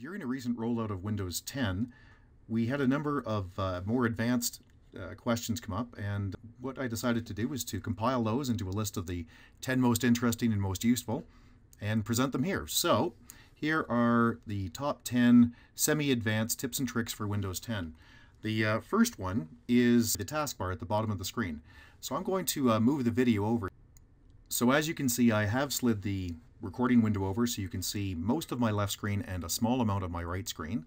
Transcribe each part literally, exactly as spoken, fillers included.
During a recent rollout of Windows ten, we had a number of uh, more advanced uh, questions come up, and what I decided to do was to compile those into a list of the ten most interesting and most useful and present them here. So here are the top ten semi-advanced tips and tricks for Windows ten. The uh, first one is the taskbar at the bottom of the screen. So I'm going to uh, move the video over. So as you can see, I have slid the recording window over so you can see most of my left screen and a small amount of my right screen.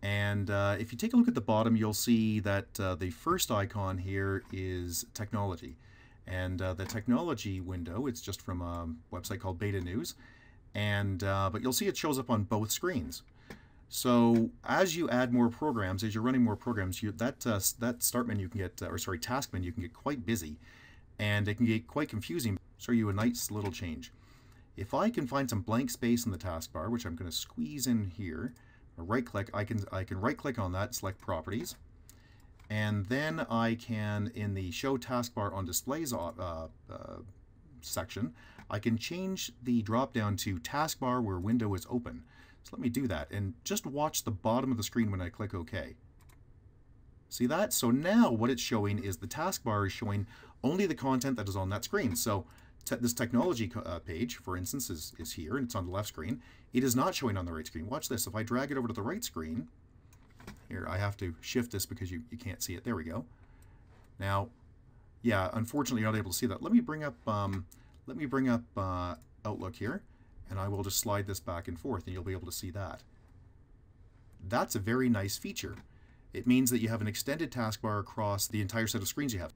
And uh, if you take a look at the bottom, you'll see that uh, the first icon here is technology. And uh, the technology window, it's just from a website called Beta News. And uh, but you'll see it shows up on both screens. So as you add more programs, as you're running more programs, you, that uh, that start menu can get, uh, or sorry, task menu can get quite busy, and it can get quite confusing. So you a nice little change. If I can find some blank space in the taskbar, which I'm going to squeeze in here, or right-click, I can I can right-click on that, select Properties, and then I can, in the Show Taskbar on Displays uh, uh, section, I can change the drop-down to Taskbar where Window is Open. So let me do that, and just watch the bottom of the screen when I click OK. See that? So now what it's showing is the taskbar is showing only the content that is on that screen. So te this technology uh, page, for instance, is, is here, and it's on the left screen. It is not showing on the right screen. Watch this. If I drag it over to the right screen, here, I have to shift this because you, you can't see it. There we go. Now, yeah, unfortunately, you're not able to see that. Let me bring up, um, let me bring up uh, Outlook here. And I will just slide this back and forth, and you'll be able to see that. That's a very nice feature. It means that you have an extended taskbar across the entire set of screens you have.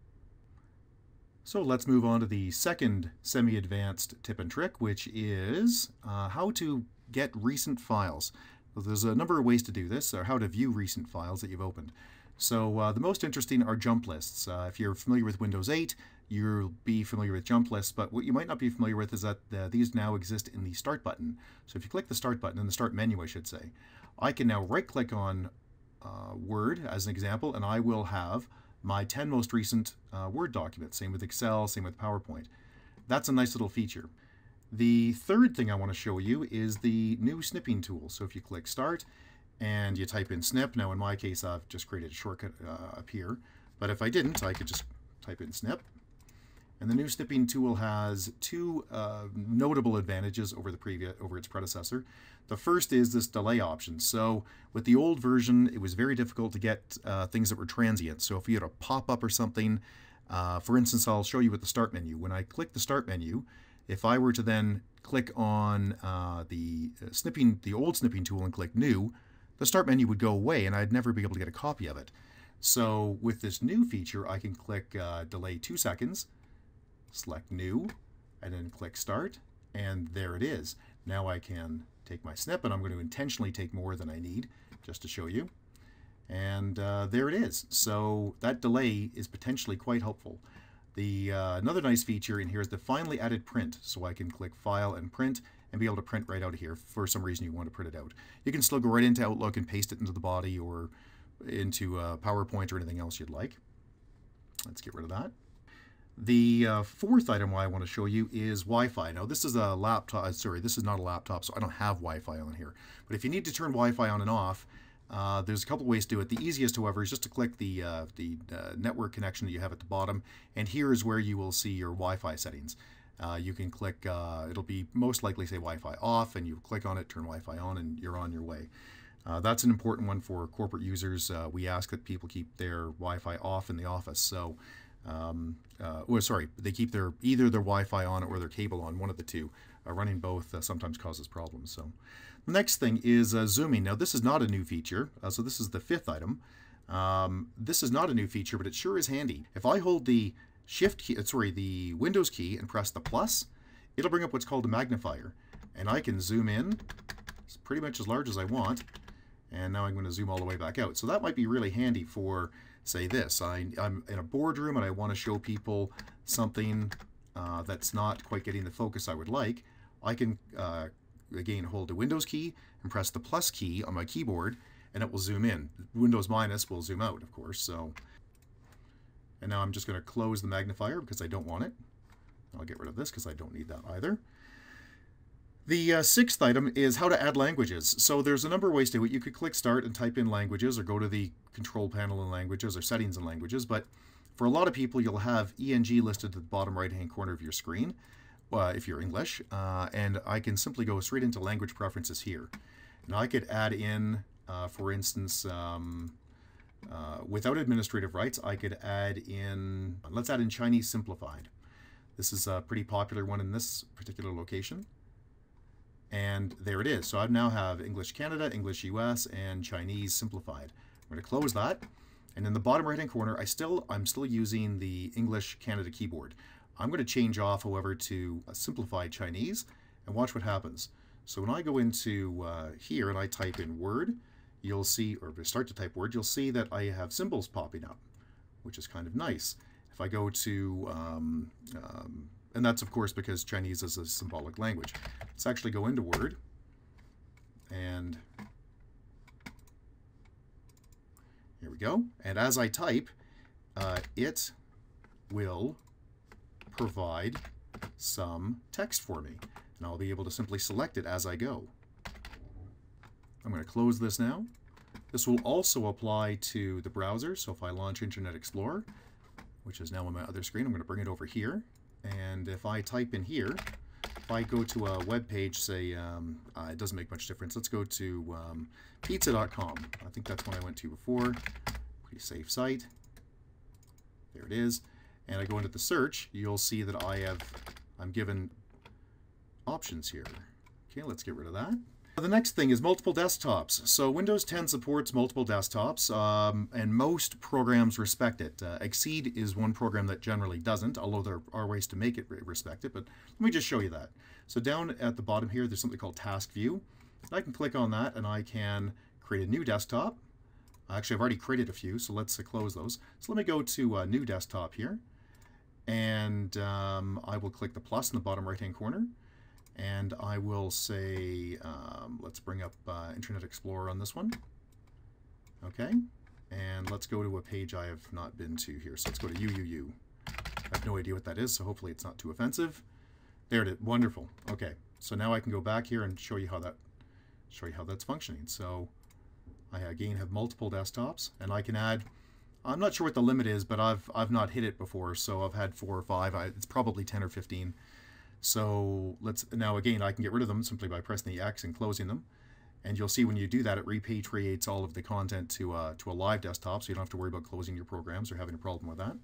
So let's move on to the second semi-advanced tip and trick, which is uh, how to get recent files. Well, there's a number of ways to do this, or how to view recent files that you've opened. So uh, the most interesting are jump lists. Uh, if you're familiar with Windows eight, you'll be familiar with jump lists, but what you might not be familiar with is that uh, these now exist in the Start button. So if you click the Start button, in the Start menu I should say, I can now right-click on uh, Word as an example, and I will have my ten most recent uh, Word documents. Same with Excel, same with PowerPoint. That's a nice little feature. The third thing I want to show you is the new snipping tool. So if you click Start, and you type in snip. Now in my case, I've just created a shortcut uh, up here, but if I didn't, I could just type in snip. And the new snipping tool has two uh, notable advantages over the previous, over its predecessor. The first is this delay option. So with the old version, it was very difficult to get uh, things that were transient. So if you had a pop-up or something, uh, for instance, I'll show you with the Start menu. When I click the Start menu, if I were to then click on uh, the snipping, the old snipping tool and click New, the Start menu would go away, and I'd never be able to get a copy of it. So with this new feature, I can click uh, Delay two seconds, select New, and then click Start, and there it is. Now I can take my snip, and I'm going to intentionally take more than I need just to show you. And uh, there it is. So that delay is potentially quite helpful. The uh, another nice feature in here is the finally added print. So I can click File and Print, and be able to print right out of here. For some reason you want to print it out. You can still go right into Outlook and paste it into the body or into uh, PowerPoint or anything else you'd like. Let's get rid of that. The uh, fourth item I want to show you is Wi-Fi. Now this is a laptop, sorry, this is not a laptop, so I don't have Wi-Fi on here. But if you need to turn Wi-Fi on and off, uh, there's a couple ways to do it. The easiest, however, is just to click the, uh, the uh, network connection that you have at the bottom, and here is where you will see your Wi-Fi settings. Uh, you can click, uh, it'll be most likely say Wi-Fi off, and you click on it, turn Wi-Fi on, and you're on your way. Uh, that's an important one for corporate users. Uh, we ask that people keep their Wi-Fi off in the office. So, um, uh, or sorry, they keep their either their Wi-Fi on or their cable on, one of the two. Uh, running both uh, sometimes causes problems. So, the next thing is uh, zooming. Now, this is not a new feature, uh, so this is the fifth item. Um, this is not a new feature, but it sure is handy. If I hold the Shift key, sorry, the Windows key and press the plus, it'll bring up what's called a magnifier. And I can zoom in, it's pretty much as large as I want. And now I'm going to zoom all the way back out. So that might be really handy for, say, this. I, I'm in a boardroom and I want to show people something uh, that's not quite getting the focus I would like. I can, uh, again, hold the Windows key and press the plus key on my keyboard, and it will zoom in. Windows minus will zoom out, of course. So. And now I'm just going to close the magnifier because I don't want it. I'll get rid of this because I don't need that either. The uh, sixth item is how to add languages. So there's a number of ways to do it. You could click Start and type in languages, or go to the Control Panel in Languages or Settings in Languages. But for a lot of people, you'll have E N G listed at the bottom right-hand corner of your screen, uh, if you're English. Uh, and I can simply go straight into Language Preferences here. Now I could add in, uh, for instance, um, uh, without administrative rights, I could add in, let's add in Chinese Simplified. This is a pretty popular one in this particular location. And there it is. So I now have English Canada, English U S, and Chinese Simplified. I'm going to close that. And in the bottom right-hand corner, I still, I'm still using the English Canada keyboard. I'm going to change off, however, to Simplified Chinese, and watch what happens. So when I go into uh, here and I type in Word, you'll see, or start to type Word, you'll see that I have symbols popping up, which is kind of nice. If I go to, um, um, and that's of course because Chinese is a symbolic language. Let's actually go into Word, and here we go. And as I type, uh, it will provide some text for me. And I'll be able to simply select it as I go. I'm going to close this now. This will also apply to the browser. So if I launch Internet Explorer, which is now on my other screen, I'm going to bring it over here. And if I type in here, if I go to a web page, say, um, uh, it doesn't make much difference. Let's go to um, pizza dot com. I think that's one I went to before. Pretty safe site. There it is. And I go into the search, you'll see that I have, I'm given options here. Okay, let's get rid of that. The next thing is multiple desktops. So Windows ten supports multiple desktops, um, and most programs respect it. Uh, Exceed is one program that generally doesn't, although there are ways to make it respect it, but let me just show you that. So down at the bottom here, there's something called Task View. I can click on that and I can create a new desktop. Actually, I've already created a few, so let's uh, close those. So let me go to uh, New Desktop here, and um, I will click the plus in the bottom right-hand corner. And I will say, um, let's bring up uh, Internet Explorer on this one. Okay, and let's go to a page I have not been to here. So let's go to U U U. I have no idea what that is, so hopefully it's not too offensive. There it is, wonderful. Okay, so now I can go back here and show you how that, show you how that's functioning. So I again have multiple desktops, and I can add. I'm not sure what the limit is, but I've I've not hit it before, so I've had four or five. I, it's probably ten or fifteen. So let's, now again, I can get rid of them simply by pressing the X and closing them. And you'll see when you do that, it repatriates all of the content to, uh, to a live desktop, so you don't have to worry about closing your programs or having a problem with that.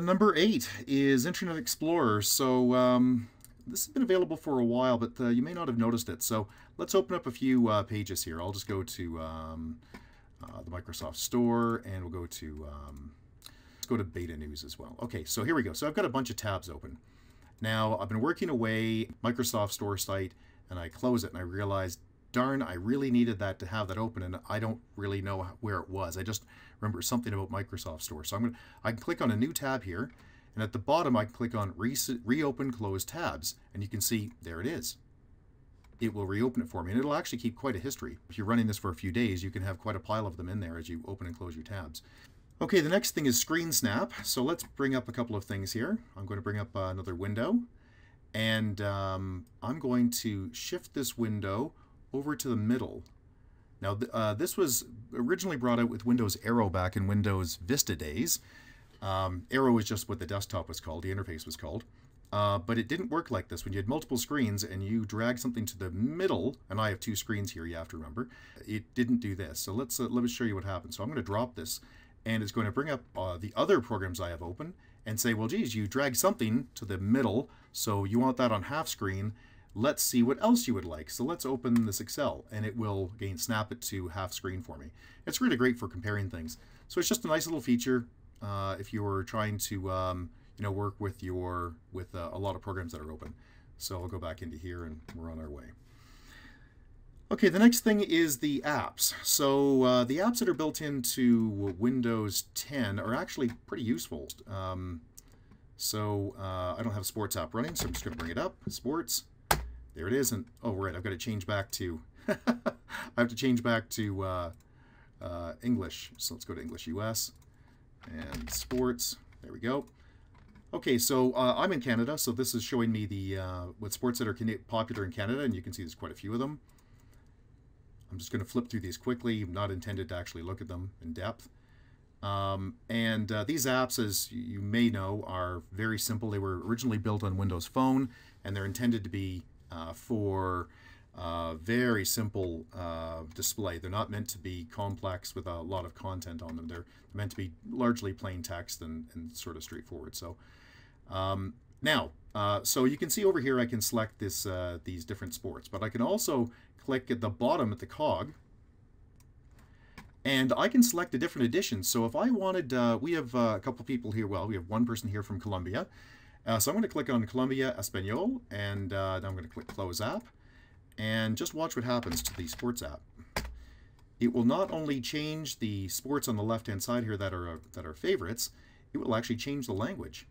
Number eight is Internet Explorer. So um, this has been available for a while, but uh, you may not have noticed it. So let's open up a few uh, pages here. I'll just go to um, uh, the Microsoft Store, and we'll go to, um, let's go to Beta News as well. Okay, so here we go. So I've got a bunch of tabs open. Now, I've been working away Microsoft Store site, and I close it, and I realized, darn, I really needed that to have that open, and I don't really know where it was. I just remember something about Microsoft Store. So I'm gonna, I can click on a new tab here, and at the bottom, I can click on re reopen closed tabs, and you can see, there it is. It will reopen it for me, and it'll actually keep quite a history. If you're running this for a few days, you can have quite a pile of them in there as you open and close your tabs. Okay, the next thing is Screen Snap. So let's bring up a couple of things here. I'm going to bring up uh, another window, and um, I'm going to shift this window over to the middle. Now, th uh, this was originally brought out with Windows Aero back in Windows Vista days. Um, Aero is just what the desktop was called, the interface was called. Uh, but it didn't work like this. When you had multiple screens and you drag something to the middle, and I have two screens here, you have to remember, it didn't do this. So let's, uh, let me show you what happened. So I'm going to drop this. And it's going to bring up uh, the other programs I have open and say, well, geez, you dragged something to the middle, so you want that on half screen. Let's see what else you would like. So let's open this Excel, and it will, again, snap it to half screen for me. It's really great for comparing things. So it's just a nice little feature uh, if you're trying to um, you know, work with, your, with uh, a lot of programs that are open. So I'll go back into here, and we're on our way. Okay, the next thing is the apps. So uh, the apps that are built into Windows ten are actually pretty useful. Um, so uh, I don't have sports app running, so I'm just gonna bring it up, sports. There it is, and oh right, I've gotta change back to, I have to change back to uh, uh, English. So let's go to English U S and sports, there we go. Okay, so uh, I'm in Canada, so this is showing me the uh, what sports that are popular in Canada, and you can see there's quite a few of them. I'm just going to flip through these quickly. I'm not intended to actually look at them in depth. Um, and uh, these apps, as you may know, are very simple. They were originally built on Windows Phone, and they're intended to be uh, for uh, very simple uh, display. They're not meant to be complex with a lot of content on them. They're meant to be largely plain text and, and sort of straightforward. So um, now, uh, so you can see over here I can select this uh, these different sports, but I can also click at the bottom at the cog, and I can select a different edition. So if I wanted, uh, we have uh, a couple people here. Well, we have one person here from Colombia. Uh, so I'm going to click on Colombia Espanol, and uh, now I'm going to click Close App, and just watch what happens to the sports app. It will not only change the sports on the left-hand side here that are uh, that are favorites, it will actually change the language.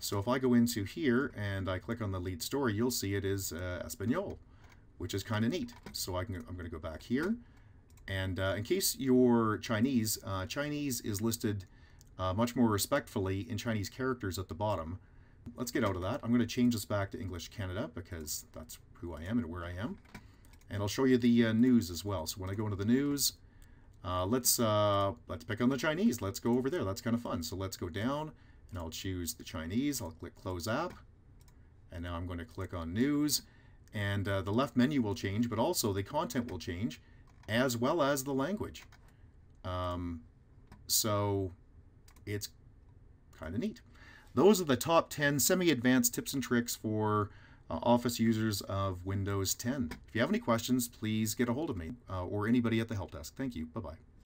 So if I go into here and I click on the lead story, you'll see it is uh, Espanol, which is kind of neat. So I can, I'm going to go back here. And uh, in case you're Chinese, uh, Chinese is listed uh, much more respectfully in Chinese characters at the bottom. Let's get out of that. I'm going to change this back to English Canada because that's who I am and where I am. And I'll show you the uh, news as well. So when I go into the news, uh, let's uh, let's pick on the Chinese. Let's go over there. That's kind of fun. So let's go down, and I'll choose the Chinese. I'll click Close App, and now I'm going to click on News. And uh, the left menu will change, but also the content will change, as well as the language. Um, so it's kind of neat. Those are the top ten semi-advanced tips and tricks for uh, Office users of Windows ten. If you have any questions, please get a hold of me uh, or anybody at the help desk. Thank you. Bye-bye.